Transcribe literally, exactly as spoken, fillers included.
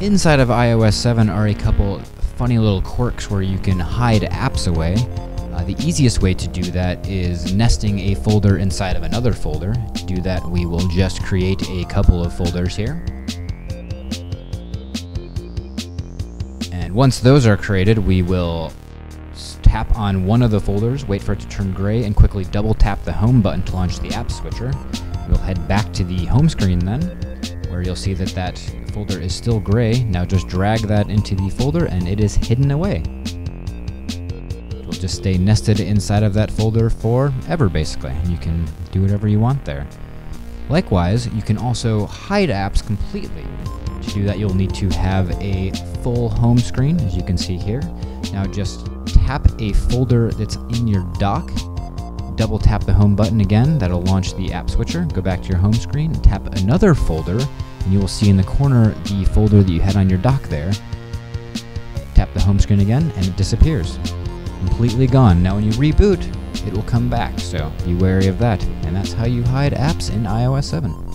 Inside of i O S seven are a couple funny little quirks where you can hide apps away. Uh, the easiest way to do that is nesting a folder inside of another folder. To do that, we will just create a couple of folders here. And once those are created, we will tap on one of the folders, wait for it to turn gray, and quickly double tap the home button to launch the app switcher. We'll head back to the home screen then, where you'll see that that folder is still gray. Now just drag that into the folder and it is hidden away. It'll just stay nested inside of that folder forever, basically, and you can do whatever you want there. Likewise, you can also hide apps completely. To do that, you'll need to have a full home screen, as you can see here. Now just tap a folder that's in your dock, double tap the home button again, that'll launch the app switcher, go back to your home screen, tap another folder, and you will see in the corner the folder that you had on your dock there. Tap the home screen again, and it disappears. Completely gone. Now when you reboot, it will come back, so be wary of that. And that's how you hide apps in i O S seven.